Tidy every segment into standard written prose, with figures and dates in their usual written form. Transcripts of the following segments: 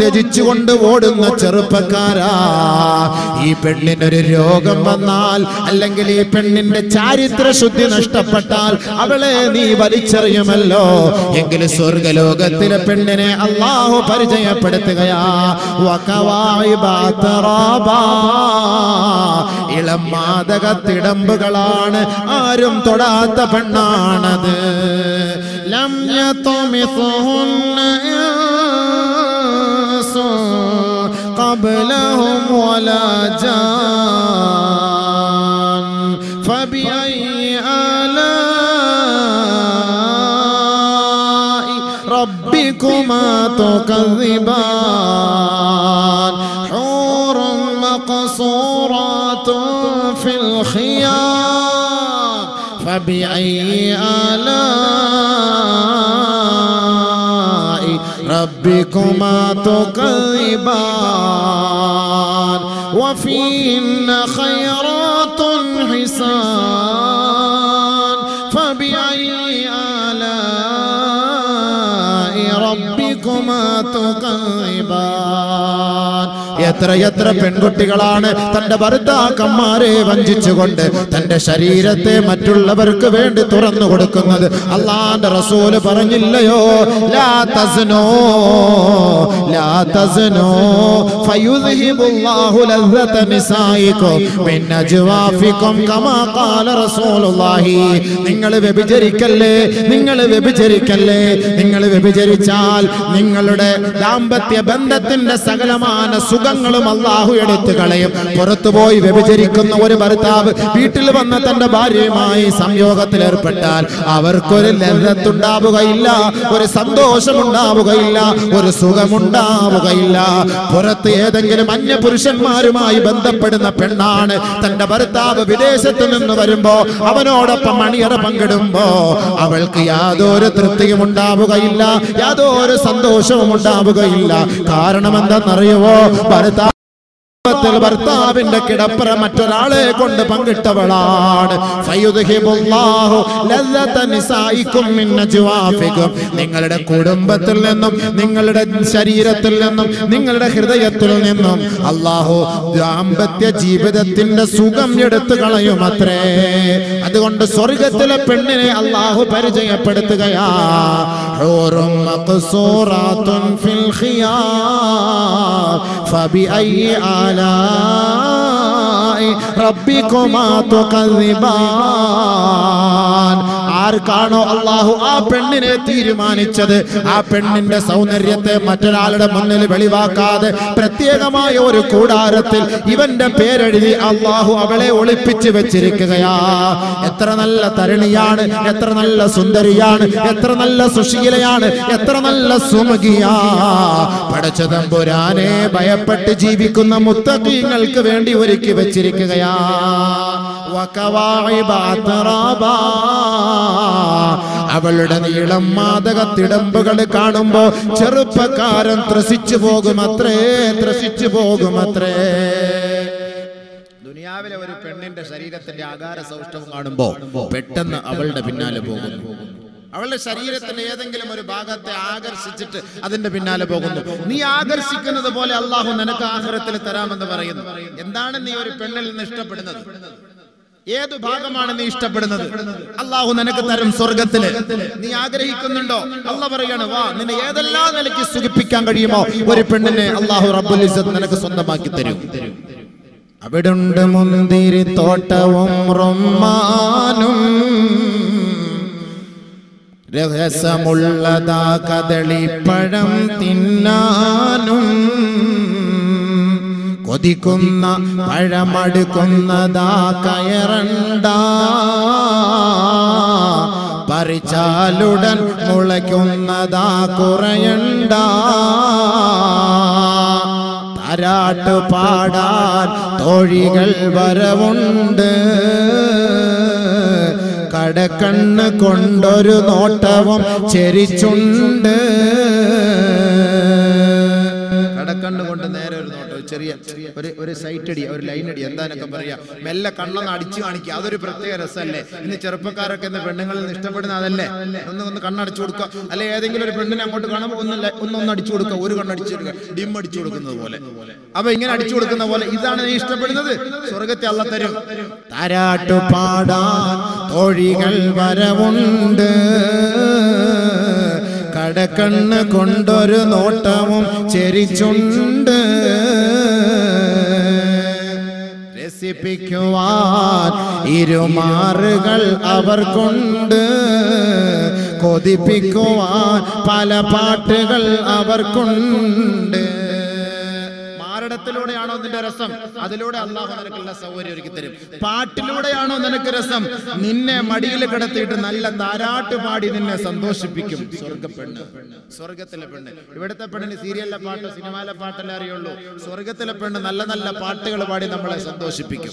تجيشون ودم ترقارا يبدن الريوغا منال لانجلي يبدن تاريترا شدينشتا قطال أبلني بريشر يملو ينجلي سورغلوغا تلبدن الله بريجا بدتغيا وكاواي باترابا إلى مادغا تدمبغلان آرم توداتا بناند لم يطمثهن قبلهم ولا جان فبأي آلاء ربكما تكذبان حور مقصورات في الخيام فبأي آلاء ربكما تكذبان وفيهن خيرات حسان فبأي آلاء ربكما تكذبان يترى يترى പെൺകുട്ടികളാണ് തന്റെ ഭർത്താക്കന്മാരെ വഞ്ചിച്ചുകൊണ്ട് തന്റെ ശരീരത്തെ മറ്റുള്ളവർക്ക് വേണ്ടി തുറന്നു കൊടുക്കുന്നത് അല്ലാഹുവിന്റെ റസൂൽ പറഞ്ഞില്ലയോ ലാ തസ്നൂ ഫയുദ്ഹിബുല്ലാഹു ലസ്സത നിസായികും മിൻ അജ്വാഫികും കമാ ഖാല റസൂലുള്ളാഹി നിങ്ങൾ വ്യഭിചരിക്കല്ലേ നിങ്ങൾ വ്യഭിചരിച്ചാൽ നിങ്ങളുടെ ദാമ്പത്യ ബന്ധത്തിന്റെ സകലമായ സുഖ الله يدتكاليم قرطبوي ببجريكنا وربارتاب بيتل بناتنا باري ماي ساميوغا تلر بطال our كوري لذة تندابو غايلا ورسامدوش مندابو غايلا ورسوغا مندابو غايلا قرطي هدنجل مانيا برشن ماري ماي بندا بدنا بندان تندبارتاب بديسة تنبارمبو أبنورا بمانيا بانجدمبو أبل كيادور ترتي مندابو غايلا يادور سامدوش مندابو غايلا كارنا مندا نريو برتا برتا بندكيدا برماتولا كوندا بانكتا بلاد فيودا هيبولاه لذة نسائكم من نجوافكم نينغالا كودم باتلنم نينغالا شريرة تلنم نينغالا هردايا تلنم الله دامبتيا جيبدا تلنا سوغم يدتكالا يوماتري أدوند سوريكا تلقيني الله برجايا بدتكايا حورم مقصورات في الخيام فبأي آلاء ربكما تكذبان ആർക്കാണോ അല്ലാഹു ആ പെണ്ണിനെ തീരുമാനിച്ചത് ആ പെണ്ണിന്റെ സൗന്ദര്യത്തെ മറ്റൊരാളുടെ മുന്നിൽ വെളിവാക്കാതെ പ്രത്യേകമായ ഒരു കൂടാരത്തിൽ ഇവന്റെ പേരെഴുതി അല്ലാഹു അവളെ ഒളിപ്പിച്ചു വെച്ചിരിക്കുകയാ എത്ര നല്ല തരുണിയാണ് എത്ര നല്ല സുന്ദരിയാണ് എത്ര നല്ല സുശീലയാണ് എത്ര നല്ല സുമുഖിയാ പടച്ചതമ്പുരാനെ ഭയപ്പെട്ട് ജീവിക്കുന്ന മുത്തഖീങ്ങൾക്ക് വേണ്ടി ഒരുക്കി വെച്ചിരിക്കുകയാ വകവാഇബ തറാബാ അവളുടെ നീളം മാദക തിടമ്പുകൾ കാണുമ്പോൾ ചെറുപ്പക്കാരൻ ത്രസിച്ചു പോകുമത്രേ ദുനിയാവിലെ ഒരു പെണ്ണിന്റെ ശരീരത്തിന്റെ ആകാര സൗഷ്ഠവം കാണുമ്പോൾ പെട്ടെന്ന് അവളുടെ പിന്നാലെ പോകുന്നു അവളുടെ ശരീരത്തിന്റെ ഏതെങ്കിലും ഒരു ഭാഗത്തെ ആകർഷിച്ചിട്ട് അതിന്റെ പിന്നാലെ പോകുന്നു നീ ആകർഷിക്കുന്നത് പോലെ അല്ലാഹു നിനക്ക് ആഖിറത്തിൽ തരാമെന്ന് പറയുന്നു എന്താണ് നീ ഒരു പെണ്ണിൽ നിന്ന് ഇഷ്ടപ്പെടുന്നത് ഏത് ഭാഗമാണ് നീ ഇഷ്ടപ്പെടുന്നത് അല്ലാഹു നിനക്ക് തരും സ്വർഗ്ഗത്തിൽ നീ ആഗ്രഹിക്കുന്നുണ്ടോ അല്ലാഹു പറയാണ് വാ നിന്നെ ഏതെല്ലാം നിലയ്ക്ക് സുഖിപ്പിക്കാൻ കഴിയുമോ ഒരു പെണ്ണിനെ അല്ലാഹു റബ്ബുൽ ഇസ്സത്ത് നിനക്ക് സ്വന്തമാക്കി തരും അവിടുണ്ട് മുന്തിരി തോട്ടവും റമ്മാനും രഹസ്യമുള്ളതാ കദളിപ്പഴം തിന്നാനും കൊതിക്കുന്ന പഴമടുക്കുന്നതാ കയറണ്ട പറിച്ചാലുടൻ മുളയ്ക്കുന്നതാ കുറയണ്ട താരാട്ട് പാടാൻ തോഴികൾ വരവുണ്ട് കടക്കണ്ണ് കൊണ്ടൊരു നോട്ടവും ചെരിച്ചുണ്ട് കണ്ണുകൊണ്ട് നേരെ ഒരു നോട്ട്, ചെറിയ ഒരു സൈറ്റ് അടി, ഒരു ലൈൻ അടി, എന്താണെന്നൊക്കെ പറയാ, മെല്ലെ കണ്ണൊന്ന് അടിച്ചു കാണിക്കുക. അതൊരു പ്രത്യേക രസമല്ലേ? ഇന്ന് ചെറുപ്പക്കാരൊക്കെ ഇന്ന് പെണ്ണുങ്ങളിൽ നിന്ന് ഇഷ്ടപ്പെടുന്ന അതല്ലേ? ഒന്ന് കണ്ണടിച്ചു കൊടുക്കുക, അല്ലെ ഏതെങ്കിലും ഒരു പെണ്ണിനെ അങ്ങോട്ട് കാണുമ്പോൾ ഒന്നൊന്ന് അടിച്ചു കൊടുക്കുക, ഒരു കണ്ണടിച്ചു കൊടുക്കുക, ഡിം അടിച്ചു കൊടുക്കുന്നത് പോലെ. അപ്പൊ ഇങ്ങനെ അടിച്ചു കൊടുക്കുന്ന പോലെ ഇതാണ് നീ ഇഷ്ടപ്പെടുന്നത്, സ്വർഗത്തെ അള്ളാ തരും. താരാട്ടു പാടാൻ തോഴികൾ വരവുണ്ട്, കടക്കണ്ണ് കൊണ്ടൊരു നോട്ടവും ചെരിച്ചുണ്ട്, രസിപ്പിക്കുവാൻ ഇരുമാറുകൾ അവർക്കുണ്ട്, കൊതിപ്പിക്കുവാൻ പല പാട്ടുകൾ അവർക്കുണ്ട്. ാണോ നിന്റെ രസം? അതിലൂടെ അള്ളാഹു നിനക്കുള്ള സൗകര്യം ഒരുക്കി തരും. പാട്ടിലൂടെയാണോ നിനക്ക് രസം? നിന്നെ മടിയിൽ കിടത്തിയിട്ട് നല്ല താരാട്ട് പാടി നിന്നെ സന്തോഷിപ്പിക്കും സ്വർഗപ്പെണ്ണ്, സ്വർഗത്തിലെ പെണ്ണ്. ഇവിടുത്തെ പെണ്ണിന് സീരിയലിലെ പാട്ട്, സിനിമയിലെ പാട്ടെല്ലാം അറിയുള്ളൂ. സ്വർഗത്തിലെ പെണ്ണ് നല്ല നല്ല പാട്ടുകൾ പാടി നമ്മളെ സന്തോഷിപ്പിക്കും,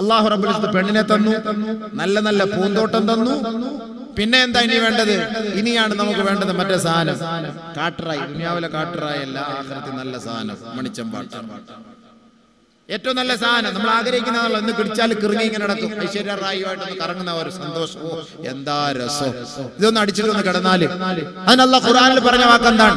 അള്ളാഹു റബ്ബുൽ ഇസ്സത്ത് പെണ്ണിനെ തന്നു, നല്ല നല്ല പൂന്തോട്ടം തന്നു. പിന്നെ എന്താ ഇനി വേണ്ടത്? ഇനിയാണ് നമുക്ക് വേണ്ടത് മറ്റേ സാധനം, കാട്ടറായി. ദുനിയാവിലെ കാട്ടറായല്ല, ആഖിറത്തിൽ നല്ല സാധനം, മണിച്ചമ്പാട്ട്. ഏറ്റവും നല്ല സാധനം നമ്മൾ ആഗ്രഹിക്കുന്നതാണല്ലോ. ഇന്ന് പിടിച്ചാൽ കിറങ്ങി ഇങ്ങനെ നടക്കും, ഐശ്വര്യറായുമായിട്ടൊന്ന് കറങ്ങുന്ന ഒരു സന്തോഷമോ, എന്താ രസം. ഇതൊന്ന് അടിച്ചിട്ടൊന്ന് കിടന്നാല് അതിന് അള്ളാഹു ഖുർആനിൽ പറഞ്ഞ വാക്കെന്താണ്?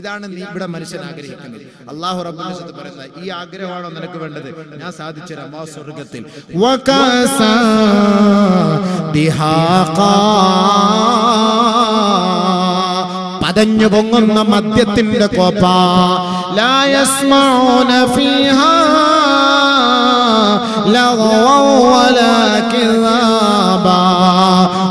ഇതാണ് നീ ഇവിടെ മനുഷ്യൻ ആഗ്രഹിക്കുന്നത്. അള്ളാഹു റബ്ബുൽ ഇസ്സത്ത് പറയുന്നത്, ഈ ആഗ്രഹമാണോ നിനക്ക് വേണ്ടത്? ഞാൻ സാധിച്ചു തരാം ആ സ്വർഗത്തിൽ. പതഞ്ഞു പൊങ്ങുന്ന മദ്യത്തിന്റെ കോപ്പ, ലാ യസ്മഊന ഫീഹാ ലഗ്വൻ വലാ കിദാബാ,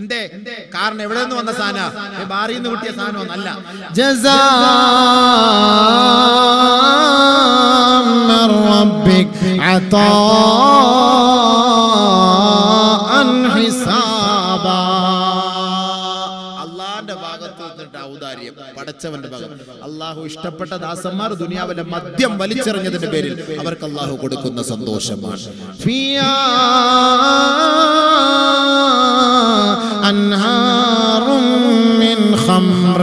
എന്തേ കാരണം? എവിടെ നിന്ന് വന്ന സാധനം? ബാറിയിൽ നിന്ന് കിട്ടിയ സാധനം അല്ല. ജസാഅം മിർ റബ്ബിക അതാഅൻ ഹിസാബ, അല്ലാഹുവിന്റെ ഭാഗത്ത് നിന്നിട്ട് ഔദാര്യം, പടച്ചവന്റെ ഭാഗത്ത്. അല്ലാഹു ഇഷ്ടപ്പെട്ട ദാസന്മാർ ദുനിയാവിലെ മദ്യം വലിച്ചെറിഞ്ഞതിന്റെ പേരിൽ അവർക്ക് അല്ലാഹു കൊടുക്കുന്ന സന്തോഷമാണ്. ഫിയാ أنهار من خمر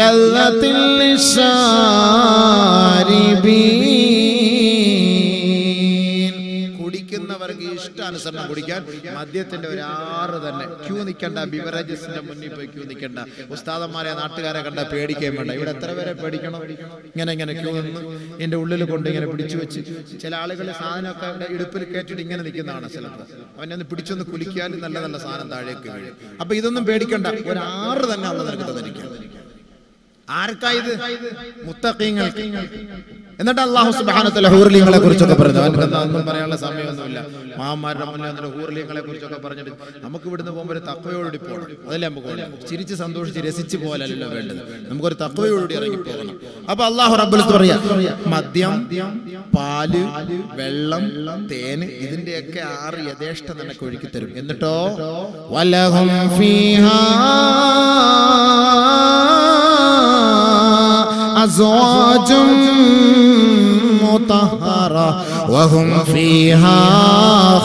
لذة للشاربين. കുടിക്കുന്നവർക്ക് ഇഷ്ടാനുസരണം കുടിക്കാൻ മദ്യത്തിന്റെ ഒരു ആറ് തന്നെ. ക്യൂ നിൽക്കണ്ട, ബിവറേജസിന്റെ മുന്നിൽ പോയി ക്യൂ നിൽക്കണ്ട, ഉസ്താദന്മാരെ നാട്ടുകാരെ കണ്ട പേടിക്കാൻ വേണ്ട. ഇവിടെ എത്ര പേരെ പേടിക്കണം? ഇങ്ങനെ ഇങ്ങനെ ക്യൂ നിന്ന് എന്റെ ഉള്ളിൽ കൊണ്ട് ഇങ്ങനെ പിടിച്ചു വെച്ച് ചില ആളുകൾ സാധനമൊക്കെ ഇടുപ്പിൽ കയറ്റിട്ട് ഇങ്ങനെ നിൽക്കുന്നതാണ്. ചിലപ്പോൾ അവനെ ഒന്ന് പിടിച്ചൊന്ന് കുലിക്കാലും നല്ല നല്ല സാധനം താഴേക്ക് വീഴും. അപ്പൊ ഇതൊന്നും പേടിക്കണ്ട, ഒരാറ് തന്നെ അള്ള നിനക്ക് തന്നിരിക്കും. ആർക്കായത്? മുത്തഖീങ്ങൾക്ക്. എന്നിട്ട് അല്ലാഹു സുബ്ഹാനഹു വ തആല ഹൂർലിങ്ങളെ കുറിച്ചൊക്കെ പറഞ്ഞു. ഒന്നും പറയാനുള്ള സമയമൊന്നുമില്ല. മഹാന്മാരുടെ മുന്നിൽ വന്നിട്ട് ഹൂർലിങ്ങളെ കുറിച്ചൊക്കെ പറഞ്ഞിട്ട് നമുക്ക് ഇവിടുന്ന് പോകുമ്പോൾ ഒരു തഖ്വയോടുകൂടി പോകണം. അതല്ലേ നമുക്ക് ചിരിച്ച് സന്തോഷിച്ച് രസിച്ച് പോകാനല്ലോ വേണ്ടത്, നമുക്കൊരു തഖ്വയോടുകൂടി ഇറങ്ങി പോകണം. അപ്പൊ അല്ലാഹു റബ്ബുൽ ഇസ്സത്ത് പറയാ, മദ്യം, പാല്, വെള്ളം, തേന് ഇതിന്റെയൊക്കെ ആറ് യഥേഷ്ടം നിനക്ക് ഒഴുക്കി തരും. എന്നിട്ടോ വലഹും ഫീഹാ അസ്വാജും المطهرة وهم فيها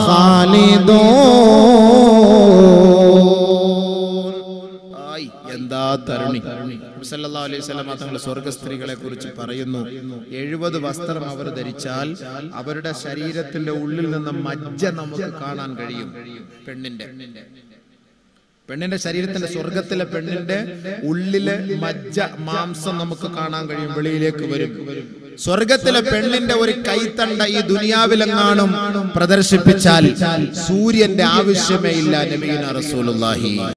خالدون. صلى الله عليه وسلم تنقل سورة ستريغلة كوريتش بارينو. يجبود باستر ما برد رجال. أبردا شريرة تللي ولل لنا مجّة نامك كاران غريم. بندن شريرة تللي سورة تللي بندن ولل مجّة مامسا نامك كاران غريم. بدي ليك بريم. സ്വർഗ്ഗത്തിലെ പെണ്ണിന്റെ ഒരു കൈത്തണ്ട ഈ ദുനിയാവിലെങ്ങാനും പ്രദർശിപ്പിച്ചാൽ സൂര്യന്റെ ആവശ്യമേ ഇല്ല നബിയുനാ റസൂലുള്ളാഹി.